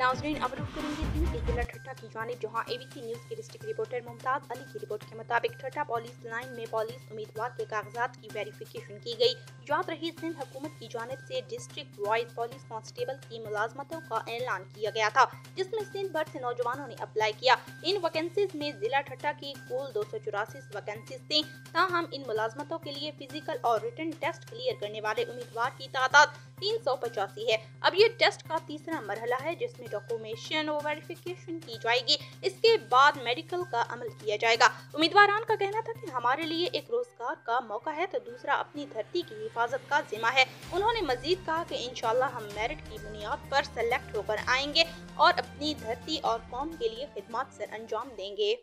नाज़रीन अब रुख करेंगे ड्यूटी जिला ठट्टा की जानिब, जहां एबीसी न्यूज़ की डिस्ट्रिक्ट रिपोर्टर मुमताज़ अली की रिपोर्ट के मुताबिक ठट्टा पुलिस लाइन में पुलिस उम्मीदवार के कागजात की वेरिफिकेशन की गई। याद रही सिंध हुकूमत की जानिब से डिस्ट्रिक्ट वाइज पुलिस कांस्टेबल की मुलाजमतों का ऐलान किया गया था, जिसमें सिंध भर से नौजवानों ने अप्लाई किया। इन वैकेंसीज में जिला ठट्टा की कुल 284 वैकेंसीज थी। ताहम इन मुलाजमतों के लिए फिजिकल और रिटन टेस्ट क्लियर करने वाले उम्मीदवार की तादाद 385 है। अब ये टेस्ट का तीसरा मरहला है, जिसमें डॉक्यूमेंटेशन और वेरिफिकेशन की जाएगी। इसके बाद मेडिकल का अमल किया जाएगा। उम्मीदवारान का कहना था कि हमारे लिए एक रोजगार का मौका है तो दूसरा अपनी धरती की हिफाजत का जिम्मा है। उन्होंने मजीद कहा कि इंशाअल्लाह हम मेरिट की बुनियाद पर सेलेक्ट होकर आएंगे और अपनी धरती और कौम के लिए खिदमत सर अंजाम देंगे।